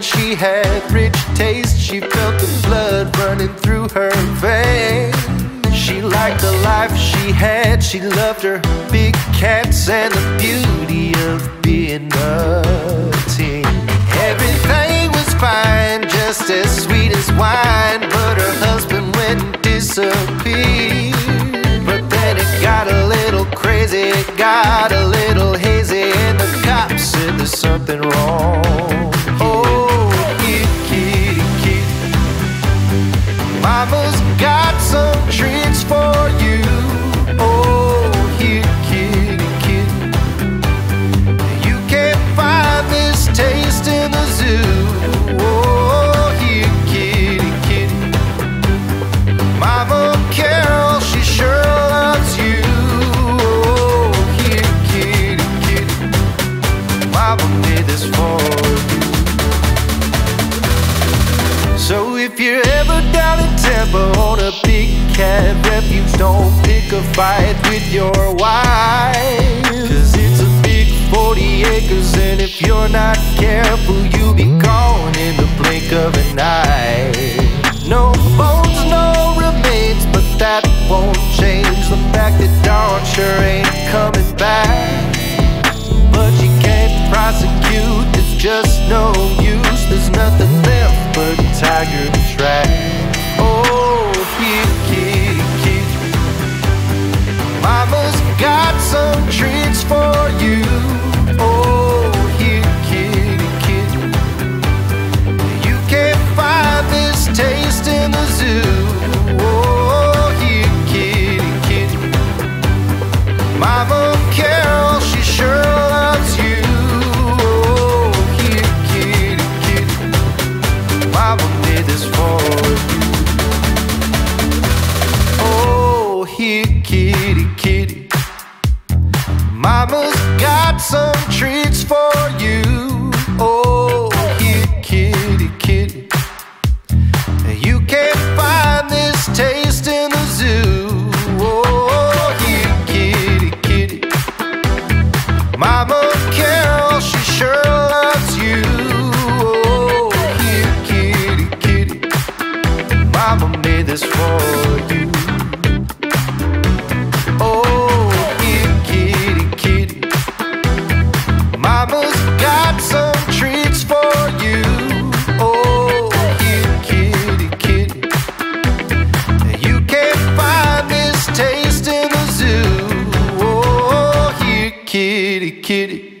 woman, she had rich taste. She felt the blood running through her veins. She liked the life she had. She loved her big cats and the beauty of being a teen. Everything was fine, just as sweet as wine, but her husband went and disappeared. But then it got a little crazy, it got a little hazy, and the cops said there's something wrong. Oh, kitty, kitty, kitty, mama's got some treats for you. Oh, here, kitty, kitty, you can't find this taste in the zoo. Oh, here, kitty, kitty, Mama Carol, she sure loves you. Oh, here, kitty, kitty, Mama made this for you. So if you're ever down in Tampa on a big cat refuge, don't pick a fight with your wife, 'cause it's a big 40 acres, and if you're not careful, you'll be gone in the blink of an eye. No bones, no remains, but that won't change the fact that Dawn sure ain't coming back. But you can't prosecute, it's just no use. There's nothing left but tiger trash. Oh, kitty, kitty, kitty, Mama's got some treats for you. Oh, here, kitty, kitty, you can't find this taste in the zoo. Oh, here, kitty, kitty, Mama Carol, she sure loves you. Oh, here, kitty, kitty, Mama made this for you. Here, kitty, kitty, Mama's got some treats for you. Oh, here, kitty, kitty, you can't find this taste in the zoo. Oh, here, kitty, kitty, Mama Carol, she sure loves you. Oh, here, kitty, kitty, Mama made this for you. Kitty, kitty.